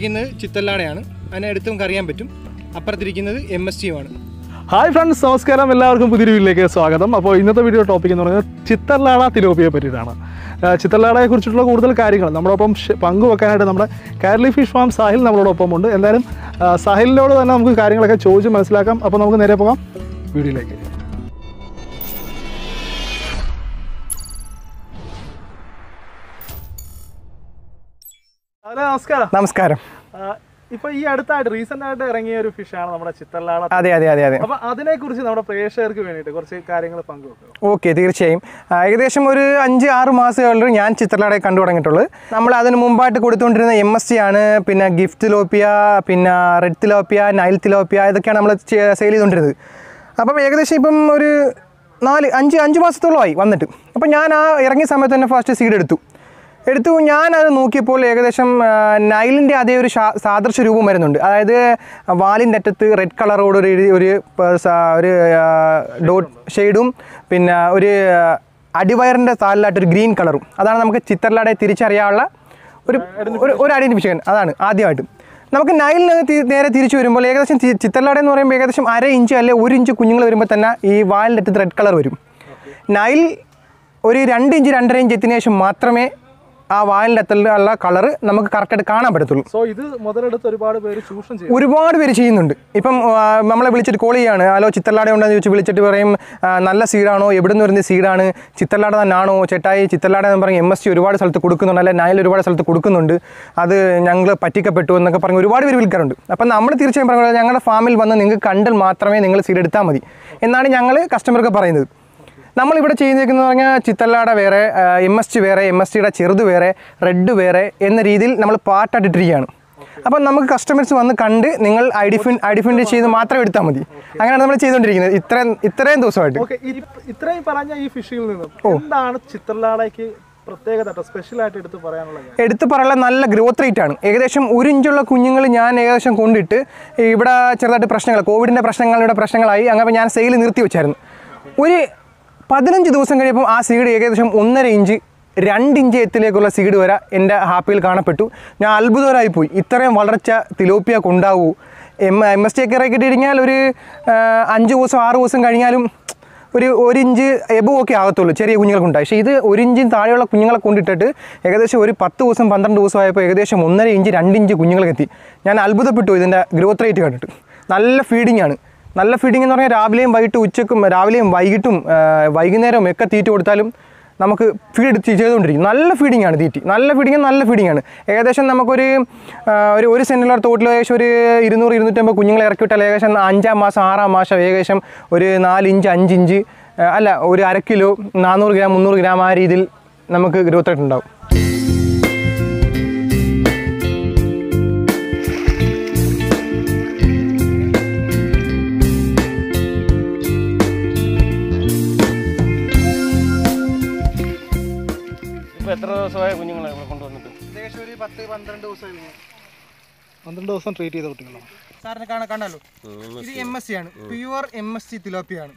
ഇരിക്കുന്നത് ചിത്രലാടയാണ്, അതിനെടുത്തും കറിയാൻ പറ്റും. അപ്പുറത്തിരിക്കുന്നത് എം എസ് സിയുമാണ്. ഹായ് ഫ്രണ്ട്സ്, നമസ്കാരം. എല്ലാവർക്കും പുതിയൊരു വീഡിയോയിലേക്ക് സ്വാഗതം. അപ്പോൾ ഇന്നത്തെ വീഡിയോ ടോപ്പിക് എന്ന് പറയുന്നത് ചിത്രലാട തിലോപ്പിയെ പറ്റിയിട്ടാണ്. ചിത്രലാടയെ കുറിച്ചിട്ടുള്ള കൂടുതൽ കാര്യങ്ങൾ നമ്മളോടൊപ്പം പങ്കുവെക്കാനായിട്ട് നമ്മുടെ കേരളി ഫിഷ് ഫാം സാഹിൽ നമ്മളോടൊപ്പം ഉണ്ട്. എന്തായാലും സാഹിലിനോട് തന്നെ നമുക്ക് കാര്യങ്ങളൊക്കെ ചോദിച്ച് മനസ്സിലാക്കാം. അപ്പോൾ നമുക്ക് നേരെ പോകാം വീഡിയോയിലേക്ക്. ഹലോ, നമസ്കാരം. നമസ്കാരം. ഇപ്പൊ ഈ അടുത്തായിട്ട് റീസെന്റ് ആയിട്ട് ഇറങ്ങിയ ഒരു ഫിഷാണ് നമ്മുടെ ചിത്രലാട. അതെ അതെ അതെ അതെ. അപ്പൊ അതിനെ കുറിച്ച് നമ്മുടെ പ്രേക്ഷകർക്ക് വേണ്ടിയിട്ട് കുറച്ച് കാര്യങ്ങൾ പങ്കുവെക്കാം. ഓക്കെ, തീർച്ചയായും. ഏകദേശം ഒരു 5-6 മാസമായിട്ട് ഞാൻ ചിത്രലാടയെ കണ്ടു തുടങ്ങിയിട്ടുള്ളൂ. നമ്മൾ അതിന് മുമ്പായിട്ട് കൊടുത്തുകൊണ്ടിരുന്ന എം എസ് സി ആണ്, പിന്നെ ഗിഫ്റ്റ് തിലോപ്പിയ, പിന്നെ റെഡ് തിലോപ്പിയ, നൈൽ തിലോപ്പിയ, ഇതൊക്കെയാണ് നമ്മൾ സെയിൽ ചെയ്തുകൊണ്ടിരുന്നത്. അപ്പം ഏകദേശം ഇപ്പം ഒരു 4-5 മാസത്തോളമായി വന്നിട്ട്. അപ്പം ഞാൻ ആ ഇറങ്ങിയ സമയത്ത് തന്നെ ഫസ്റ്റ് സീഡ് എടുത്തു. ഞാനത് നോക്കിയപ്പോൾ ഏകദേശം നൈലിൻ്റെ അതേ ഒരു സാദൃശ്യ രൂപം വരുന്നുണ്ട്. അതായത് വാലിൻ്റെ അറ്റത്ത് റെഡ് കളറോട് ഒരു ഡോട്ട് ഷെയ്ഡും പിന്നെ ഒരു അടിവയറിൻ്റെ താലിലായിട്ടൊരു ഗ്രീൻ കളറും. അതാണ് നമുക്ക് ചിത്രലാടയെ തിരിച്ചറിയാനുള്ള ഒരു ഐഡൻറ്റിഫിക്കേഷൻ. അതാണ് ആദ്യമായിട്ട് നമുക്ക് നൈലിന് നേരെ തിരിച്ചു വരുമ്പോൾ ഏകദേശം ചിത്രലാടയെന്ന് പറയുമ്പോൾ ഏകദേശം 1/2 ഇഞ്ച് അല്ലെങ്കിൽ 1 ഇഞ്ച് കുഞ്ഞുങ്ങൾ വരുമ്പോൾ തന്നെ ഈ വാലിൻ്റെ അറ്റത്ത് റെഡ് കളർ വരും. നൈൽ ഒരു 2-2.5 ഇഞ്ച് എത്തിയതിനു ശേഷം മാത്രമേ ആ വാലിൻ്റെ അത്തുള്ള കളർ നമുക്ക് കറക്റ്റായിട്ട് കാണാൻ പറ്റത്തുള്ളൂ. സോ ഇത് മുതലെടുത്ത് ഒരുപാട് പേര് ചെയ്യുന്നുണ്ട്. ഇപ്പം നമ്മളെ വിളിച്ചിട്ട് കോൾ ചെയ്യാണ്, ഹലോ ചിത്രലാട ഉണ്ടെന്ന് ചോദിച്ചു വിളിച്ചിട്ട് പറയും, നല്ല സീഡാണോ, എവിടെ നിന്ന് വരുന്ന സീഡാണ്, ചിത്രലാട തന്നാണോ ചേട്ടായി, ചിത്രലാട എന്ന് പറഞ്ഞ് എം എസ് സി ഒരുപാട് സ്ഥലത്ത് കൊടുക്കുന്നുണ്ട്, അല്ലെ നൈൽ ഒരുപാട് സ്ഥലത്ത് കൊടുക്കുന്നുണ്ട്, അത് ഞങ്ങൾ പറ്റിക്കപ്പെട്ടു എന്നൊക്കെ പറഞ്ഞ് ഒരുപാട് പേര് വിൽക്കാറുണ്ട്. അപ്പം നമ്മൾ തീർച്ചയായും പറഞ്ഞത് ഞങ്ങളുടെ ഫാമിൽ വന്ന് നിങ്ങൾക്ക് കണ്ടാൽ മാത്രമേ നിങ്ങൾ സീഡ് എടുത്താൽ മതി എന്നാണ് ഞങ്ങൾ കസ്റ്റമർക്ക് പറയുന്നത്. നമ്മളിവിടെ ചെയ്യുന്നതെന്ന് പറഞ്ഞാൽ ചിത്രലാട വേറെ, എം എസ് ടി വേറെ, എം എസ് ടിയുടെ ചെറുത് വേറെ, റെഡ് വേറെ എന്ന രീതിയിൽ നമ്മൾ പാർട്ടായിട്ടിരിക്കുകയാണ്. അപ്പം നമുക്ക് കസ്റ്റമേഴ്സ് വന്ന് കണ്ട് നിങ്ങൾ ഐഡൻറ്റിഫൈ ചെയ്ത് മാത്രം എടുത്താൽ മതി. അങ്ങനെയാണ് നമ്മൾ ചെയ്തുകൊണ്ടിരിക്കുന്നത് ഇത്രയും ദിവസമായിട്ട്. ഇത്രയും പറഞ്ഞ ഈ ഫിഷിൽ നിന്നും എന്താണ് ചിത്രലാടയ്ക്ക് എടുത്ത് പറയാനുള്ള നല്ല ഗ്രോത്ത് റേറ്റ് ആണ്. ഏകദേശം 1 ഇഞ്ചുള്ള കുഞ്ഞുങ്ങൾ ഞാൻ ഏകദേശം കൊണ്ടിട്ട് ഇവിടെ ചെറുതായിട്ട് പ്രശ്നങ്ങൾ, കോവിഡിൻ്റെ പ്രശ്നങ്ങളായി അങ്ങനെ ഞാൻ സെയിൽ നിർത്തി വെച്ചായിരുന്നു. ഒരു 15 ദിവസം കഴിയുമ്പോൾ ആ സീഡ് ഏകദേശം 1.5 ഇഞ്ച് 2 ഇഞ്ച് എത്തിലേക്കുള്ള സീഡ് വരെ എൻ്റെ ഹാപ്പിയിൽ കാണപ്പെട്ടു. ഞാൻ അത്ഭുതകരമായി പോയി, ഇത്രയും വളർച്ച തിലോപ്പിയ കൊണ്ടാവൂ. എം എസ് ടി ഒക്കെ ഇറക്കിയിട്ട് കഴിഞ്ഞാൽ ഒരു 5-6 ദിവസം കഴിഞ്ഞാലും ഒരു 1 ഇഞ്ച് എബോ ഒക്കെ ആകത്തുള്ളൂ ചെറിയ കുഞ്ഞുങ്ങൾക്കുണ്ടായി. പക്ഷേ ഇത് 1 ഇഞ്ചിൽ താഴെയുള്ള കുഞ്ഞുങ്ങളെ കൊണ്ടിട്ടിട്ട് ഏകദേശം ഒരു 10-12 ദിവസം ആയപ്പോൾ ഏകദേശം 1.5-2 ഇഞ്ച് കുഞ്ഞുങ്ങൾക്കെത്തി. ഞാൻ അത്ഭുതപ്പെട്ടു ഇതിൻ്റെ ഗ്രോത്ത് റേറ്റ് കണ്ടിട്ട്. നല്ല ഫീഡിംഗ് ആണ്. നല്ല ഫീഡിംഗ് എന്ന് പറഞ്ഞാൽ രാവിലെയും വൈകിട്ടും വൈകുന്നേരവും ഒക്കെ തീറ്റ കൊടുത്താലും നമുക്ക് ഫീഡ് ചെയ്തുകൊണ്ടിരിക്കും. നല്ല ഫീഡിംഗ് ആണ്. ഏകദേശം നമുക്കൊരു ഒരു സെൻറ്റിലുള്ള തോട്ടിൽ ഏകദേശം ഒരു 200-250 കുഞ്ഞുങ്ങളെ ഇറക്കി വിട്ടാൽ ഏകദേശം 5-6 മാസം ഏകദേശം ഒരു 4-5 ഇഞ്ച് അല്ല ഒരു 1/2 കിലോ 400 ഗ്രാം 300 ഗ്രാം ആ രീതിയിൽ നമുക്ക് ഗ്രോത്ത് റേറ്റ് ഉണ്ടാവും. എത്ര ദിവസമായ കുഞ്ഞുങ്ങളെ കൊണ്ടുവന്നിട്ട്? ഏകദേശം ഒരു 10-12 ദിവസമായി. 12 ദിവസം ട്രീറ്റ് ചെയ്ത കുട്ടികളാണ്. സാറിന് കാണാമല്ലോ, ഇത് എം എസ് സി ആണ്, പ്യുവർ എം എസ് സി തിലോപ്പിയാണ്.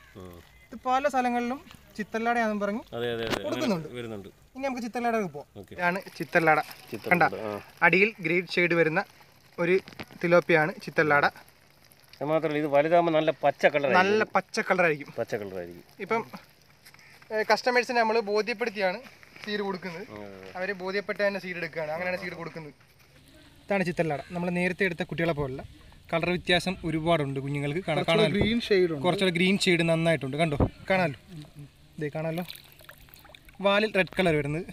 ഇത് പല സ്ഥലങ്ങളിലും ചിത്രലാടയാണെന്ന് പറഞ്ഞു കൊടുക്കുന്നുണ്ട്. ഇനി നമുക്ക് ചിത്രലാടക്ക് പോകാം. ഇതാണ് ചിത്രലാട. കണ്ട, അടിയിൽ ഗ്രേഡ് ഷെയ്ഡ് വരുന്ന ഒരു തിലോപ്പിയാണ് ചിത്രലാട. മാത്രമല്ല ഇത് വലുതാകുമ്പോൾ നല്ല പച്ച കളറായിരിക്കും. ഇപ്പം കസ്റ്റമേഴ്സിന് നമ്മൾ ബോധ്യപ്പെടുത്തിയാണ് സീഡ് കൊടുക്കുന്നത്. അവര് ബോധ്യപ്പെട്ട് തന്നെ സീഡ് എടുക്കുകയാണ്, അങ്ങനെയാണ് സീഡ് കൊടുക്കുന്നത്. ഇതാണ് ചിത്രലാട. നമ്മൾ നേരത്തെ എടുത്ത കുട്ടികളെ പോലുള്ള കളർ വ്യത്യാസം ഒരുപാടുണ്ട് കുഞ്ഞുങ്ങൾക്ക്. കുറച്ചുകൂടെ ഗ്രീൻ ഷെയ്ഡ് നന്നായിട്ടുണ്ട്. കണ്ടോ, കാണാമല്ലോ, ഇതേ കാണാമല്ലോ, വാലിൽ റെഡ് കളർ വരുന്നത്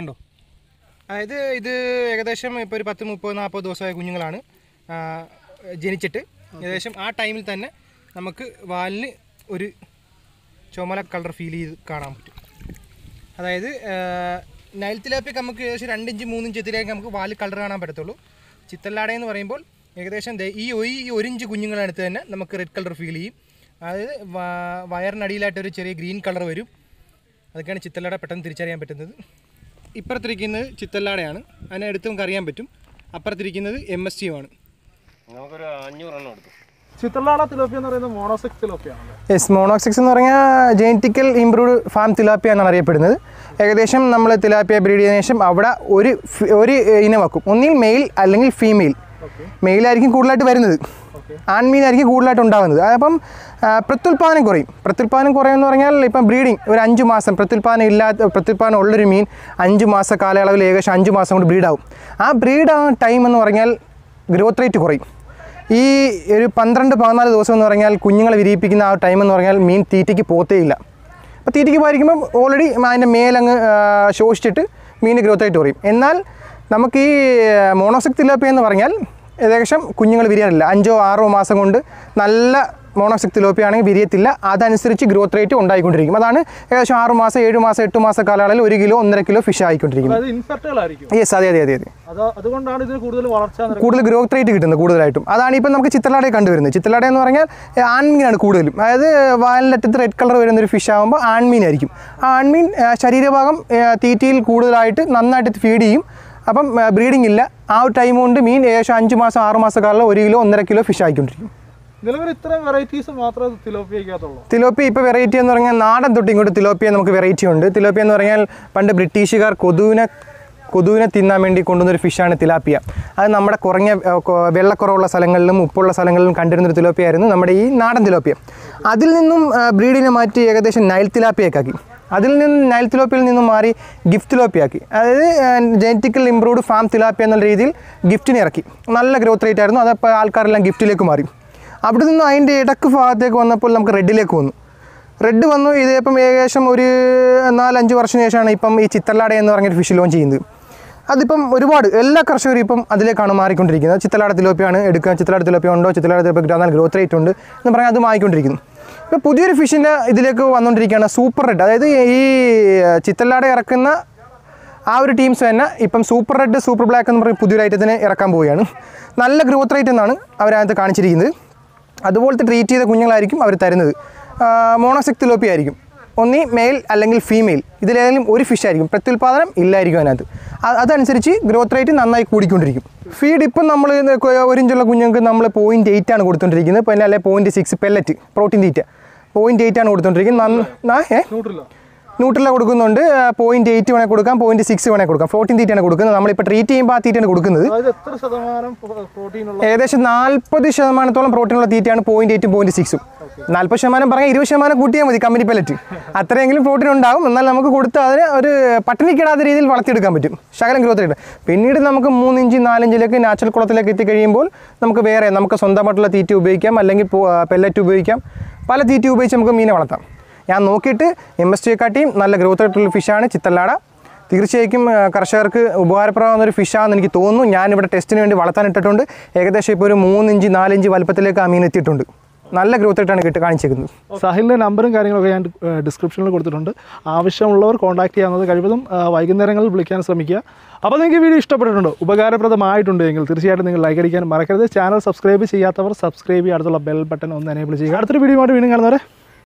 കണ്ടോ. അതായത് ഇത് ഏകദേശം ഇപ്പോൾ ഒരു 10-30-40 ദിവസമായ കുഞ്ഞുങ്ങളാണ് ജനിച്ചിട്ട്. ഏകദേശം ആ ടൈമിൽ തന്നെ നമുക്ക് വാലിന് ഒരു ചുമല കളർ ഫീൽ ചെയ്ത് കാണാൻ പറ്റും. അതായത് നൈൽ തിലാപ്പിക്ക് നമുക്ക് ഏകദേശം 2-3 ഇഞ്ച് എത്തിലേക്ക് നമുക്ക് വാല് കളർ കാണാൻ പറ്റത്തുള്ളൂ. ചിത്രലാടയെന്ന് പറയുമ്പോൾ ഏകദേശം ഈ 1 ഇഞ്ച് കുഞ്ഞുങ്ങളടുത്ത് തന്നെ നമുക്ക് റെഡ് കളർ ഫീൽ ചെയ്യും. അതായത് വയറിനടിയിലായിട്ടൊരു ചെറിയ ഗ്രീൻ കളർ വരും. അതൊക്കെയാണ് ചിത്രലാട പെട്ടെന്ന് തിരിച്ചറിയാൻ പറ്റുന്നത്. ഇപ്പുറത്തിരിക്കുന്നത് ചിത്രലാടയാണ്, അതിനെടുത്ത് നമുക്ക് അറിയാൻ പറ്റും. അപ്പുറത്തിരിക്കുന്നത് എം എസ് സിയുമാണ്. നമുക്കൊരു 500 എണ്ണം എടുത്തു ചിത്രലാട തിലോപ്പിയ എന്ന് പറയുന്നത് മോണോസെക്സ് തിലോപ്പിയാണ്. യെസ്, മോണോസെക്സ് എന്ന് പറഞ്ഞാൽ ജെനറ്റിക്കൽ ഇംപ്രൂവ്ഡ് ഫാം തിലാപ്പിയ എന്നാണ് അറിയപ്പെടുന്നത്. ഏകദേശം നമ്മൾ തിലാപ്പിയ ബ്രീഡ് ചെയ്തതിനു ശേഷം അവിടെ ഒരു ഇനമാക്കും, ഒന്നിൽ മെയിൽ അല്ലെങ്കിൽ ഫീമെയിൽ. മെയിലായിരിക്കും കൂടുതലായിട്ട് വരുന്നത്, ആൺമീനായിരിക്കും കൂടുതലായിട്ട് ഉണ്ടാകുന്നത്. അപ്പം പ്രത്യുൽപാദനം കുറയും. പ്രത്യുൽപാദനം കുറയുമെന്ന് പറഞ്ഞാൽ ഇപ്പം ബ്രീഡിങ് ഒരു 5 മാസം പ്രത്യുൽപാദനം ഉള്ളൊരു മീൻ 5 മാസം കാലയളവിൽ ഏകദേശം 5 മാസം കൊണ്ട് ബ്രീഡാവും. ആ ബ്രീഡാവുന്ന ടൈം എന്ന് പറഞ്ഞാൽ ഗ്രോത്ത് റേറ്റ് കുറയും. ഈ ഒരു 12-14 ദിവസം എന്ന് പറഞ്ഞാൽ കുഞ്ഞുങ്ങളെ വിരിയിപ്പിക്കുന്ന ആ ടൈം എന്ന് പറഞ്ഞാൽ മീൻ തീറ്റയ്ക്ക് പോത്തേയില്ല. അപ്പോൾ തീറ്റയ്ക്ക് പോയിരിക്കുമ്പം ഓൾറെഡി അതിൻ്റെ മേലങ്ങ് ശോഷിച്ചിട്ട് മീൻ ഗ്രോത്ത് റേറ്റ് കുറയും. എന്നാൽ നമുക്ക് ഈ മോണോസെക്സ് തിലാപ്പിയ എന്ന് പറഞ്ഞാൽ ഏകദേശം കുഞ്ഞുങ്ങൾ വിരിയാറില്ല. 5-6 മാസം കൊണ്ട് നല്ല മോണോസെക്സ് തിലാപ്പിയ ആണെങ്കിൽ വിരിയത്തില്ല. അതനുസരിച്ച് ഗ്രോത്ത് റേറ്റ് ഉണ്ടായിക്കൊണ്ടിരിക്കും. അതാണ് ഏകദേശം 6 മാസം 7 മാസം 8 മാസം കാലയളവിൽ 1 കിലോ 1.5 കിലോ ഫിഷ് ആയിക്കൊണ്ടിരിക്കും. യെസ്, അതെ. അതുകൊണ്ടാണ് ഇതിന് കൂടുതൽ ഗ്രോത്ത് റേറ്റ് കിട്ടുന്നത് കൂടുതലായിട്ടും. അതാണ് ഇപ്പം നമുക്ക് ചിത്രലാടയെ കണ്ടുവരുന്നത്. ചിത്രലാട എന്ന് പറഞ്ഞാൽ ആൺമീനാണ് കൂടുതലും. അതായത് വാലിനറ്റത്ത് റെഡ് കളർ വരുന്നൊരു ഫിഷ് ആകുമ്പോൾ ആൺമീനായിരിക്കും. ആ ആൺമീൻ ശരീരഭാഗം തീറ്റയിൽ കൂടുതലായിട്ട് നന്നായിട്ട് ഫീഡ് ചെയ്യും. അപ്പം ബ്രീഡിംഗ് ഇല്ല. ആ ഒരു ടൈം കൊണ്ട് മീൻ ഏകദേശം 5-6 മാസം കാലം 1 കിലോ 1.5 കിലോ ഫിഷ് ആയിക്കൊണ്ടിരിക്കും. നിലവിൽ ഇത്ര വെറൈറ്റീസ് മാത്രമേ തിലോപ്പിയയ്ക്കകത്തുള്ളൂ. തിലോപ്പിയ ഇപ്പോൾ വെറൈറ്റി എന്ന് പറഞ്ഞാൽ നാടൻ തൊട്ട് ഇങ്ങോട്ട് തിലോപ്പിയ നമുക്ക് വെറൈറ്റി ഉണ്ട്. തിലോപ്പിയ എന്ന് പറഞ്ഞാൽ പണ്ട് ബ്രിട്ടീഷുകാർ കൊതുവിനെ തിന്നാൻ വേണ്ടി കൊണ്ടുവന്നൊരു ഫിഷാണ് തിലാപ്പിയ. അത് നമ്മുടെ കുറഞ്ഞ വെള്ളക്കുറവുള്ള സ്ഥലങ്ങളിലും ഉപ്പുള്ള സ്ഥലങ്ങളിലും കണ്ടിരുന്നൊരു തിലോപ്പിയ ആയിരുന്നു നമ്മുടെ ഈ നാടൻ തിലോപ്പിയ. അതിൽ നിന്നും ബ്രീഡിനെ മാറ്റി ഏകദേശം നൈൽ തിലാപ്പിയക്കാക്കി. അതിൽ നിന്നും നൈൽ തിലോപ്പിയയിൽ നിന്നും മാറി ഗിഫ്റ്റ് തിലോപ്പിയാക്കി. അതായത് ജെനറ്റിക്കൽ ഇംപ്രൂവ്ഡ് ഫാം തിലാപ്പിയ എന്നുള്ള രീതിയിൽ ഗിഫ്റ്റിനെ ഇറക്കി. നല്ല ഗ്രോത്ത് റേറ്റ് ആയിരുന്നു. അതപ്പോൾ ആൾക്കാരെല്ലാം ഗിഫ്റ്റിലേക്ക് മാറി. അവിടെ നിന്ന് അതിൻ്റെ ഇടക്ക് ഭാഗത്തേക്ക് വന്നപ്പോൾ നമുക്ക് റെഡിലേക്ക് വന്നു. റെഡ് വന്നു. ഇതിപ്പം ഏകദേശം ഒരു 4-5 വർഷത്തിന് ശേഷമാണ് ഇപ്പം ഈ ചിത്രലാട എന്ന് പറഞ്ഞൊരു ഫിഷ് ലോഞ്ച് ചെയ്യുന്നത്. അതിപ്പം ഒരുപാട് എല്ലാ കർഷകരും ഇപ്പം അതിലേക്കാണ് മാറിക്കൊണ്ടിരിക്കുന്നത്. ചിത്രലാട തിലോപ്പിയാണ് എടുക്കുക. ചിത്രലാട തിലോപ്പിയ ഉണ്ടോ, ചിത്രലാട തിലോപ്പിയ നല്ല ഗ്രോത്ത് റേറ്റ് ഉണ്ട് എന്ന് പറഞ്ഞാൽ അത് മാറിക്കൊണ്ടിരിക്കുന്നു. ഇപ്പോൾ പുതിയൊരു ഫിഷിൻ്റെ ഇതിലേക്ക് വന്നുകൊണ്ടിരിക്കുകയാണ് സൂപ്പർ റെഡ്. അതായത് ഈ ചിത്രലാട ഇറക്കുന്ന ആ ഒരു ടീംസ് തന്നെ ഇപ്പം സൂപ്പർ റെഡ്, സൂപ്പർ ബ്ലാക്ക് എന്ന് പറഞ്ഞ് പുതിയൊരു ഐറ്റത്തിന് ഇറക്കാൻ പോവുകയാണ്. നല്ല ഗ്രോത്ത് റേറ്റ് എന്നാണ് അവരതിനകത്ത് കാണിച്ചിരിക്കുന്നത്. അതുപോലത്തെ ട്രീറ്റ് ചെയ്ത കുഞ്ഞുങ്ങളായിരിക്കും അവർ തരുന്നത്. മോണോസെക്സ് തിലോപ്പിയ ആയിരിക്കും, ഒന്നീ മെയിൽ അല്ലെങ്കിൽ ഫീമെയിൽ. ഇതിലേതെങ്കിലും ഒരു ഫിഷ് ആയിരിക്കും. പ്രത്യുൽപാദനം ഇല്ലായിരിക്കും അതിനകത്ത്. അതനുസരിച്ച് ഗ്രോത്ത് റേറ്റ് നന്നായി കൂടിക്കൊണ്ടിരിക്കും. ഫീഡ് ഇപ്പം നമ്മൾ 1 ഇഞ്ചുള്ള കുഞ്ഞുങ്ങൾക്ക് നമ്മൾ 0.8 ആണ് കൊടുത്തുകൊണ്ടിരിക്കുന്നത്. പിന്നെ അല്ലെങ്കിൽ 0.6 പെല്ലറ്റ് പ്രോട്ടീൻ തീറ്റ 0.8 ആണ് കൊടുത്തുകൊണ്ടിരിക്കുന്നത്. ന്യൂട്രല കൊടുക്കുന്നുണ്ട്. 0.8 വേണേൽ കൊടുക്കാം, 0.6 വേണേൽ കൊടുക്കാം. പ്രോട്ടീൻ തീറ്റയാണ് കൊടുക്കുന്നത്. നമ്മളിപ്പോൾ ട്രീറ്റ് ചെയ്യുമ്പോൾ ആ തീറ്റയാണ് കൊടുക്കുന്നത്. ഏകദേശം 40% പ്രോട്ടീനുള്ള തീറ്റയാണ് 0.8ഉം 0.6ഉം. 40% പറഞ്ഞാൽ 20% കൂട്ടിയാൽ മതി കമ്പനി പെലറ്റ്. അത്രയെങ്കിലും പ്രോട്ടീൻ ഉണ്ടാകും. എന്നാൽ നമുക്ക് കൊടുത്ത് അതിന് ഒരു പട്ടിണിക്കിടാത്ത രീതിയിൽ വളർത്തിയെടുക്കാൻ പറ്റും. ശകലം ഗ്രോത്ത് റേറ്റ്. പിന്നീട് നമുക്ക് 3-4 ഇഞ്ചിലേക്ക് നാച്ചുറൽ കുളത്തിലേക്ക് എത്തിക്കഴിയുമ്പോൾ നമുക്ക് വേറെ നമുക്ക് സ്വന്തമായിട്ടുള്ള തീറ്റ ഉപയോഗിക്കാം, അല്ലെങ്കിൽ പെല്ലറ്റ് ഉപയോഗിക്കാം. പല തീറ്റ ഉപയോഗിച്ച് നമുക്ക് മീനെ വളർത്താം. ഞാൻ നോക്കിയിട്ട് MSc-യെക്കാട്ടിയും നല്ല ഗ്രോത്ത് ആയിട്ടുള്ള ഫിഷാണ് ചിത്രലാട. തീർച്ചയായും കർഷകർക്ക് ഉപകാരപ്രദമാകുന്ന ഒരു ഫിഷാണെന്ന് എനിക്ക് തോന്നുന്നു. ഞാനിവിടെ ടെസ്റ്റിന് വേണ്ടി വളർത്താനിട്ടിട്ടുണ്ട്. ഏകദേശം ഇപ്പോൾ ഒരു 3-4 ഇഞ്ച് വലുപ്പത്തിലേക്ക് ആ മീൻ എത്തിയിട്ടുണ്ട്. നല്ല ഗ്രോത്ത് ആയിട്ടാണ് കാണിച്ചിരിക്കുന്നത്. സാഹിലിൻ്റെ നമ്പറും കാര്യങ്ങളൊക്കെ ഞാൻ ഡിസ്ക്രിപ്ഷനിൽ കൊടുത്തിട്ടുണ്ട്. ആവശ്യമുള്ളവർ കോൺടാക്ട് ചെയ്യാവുന്നത് കഴിവതും വൈകുന്നേരങ്ങളിൽ വിളിക്കാൻ ശ്രമിക്കുക. അപ്പോൾ നിങ്ങൾക്ക് വീഡിയോ ഇഷ്ടപ്പെട്ടിട്ടുണ്ടോ, ഉപകാരപ്രദമായിട്ടുണ്ട് എങ്കിൽ തീർച്ചയായിട്ടും നിങ്ങൾ ലൈക്ക് അടിക്കാൻ മറക്കരുത്. ചാനൽ സബ്സ്ക്രൈബ് ചെയ്യാത്തവർ സബ്സ്ക്രൈബ് ചെയ്യാൻ അടുത്തുള്ള ബെൽ ബട്ടൺ ഒന്ന് എനേബിൾ ചെയ്യുക. അടുത്തൊരു വീഡിയോ ആയിട്ട് വീണ്ടും കാണുന്നവരെ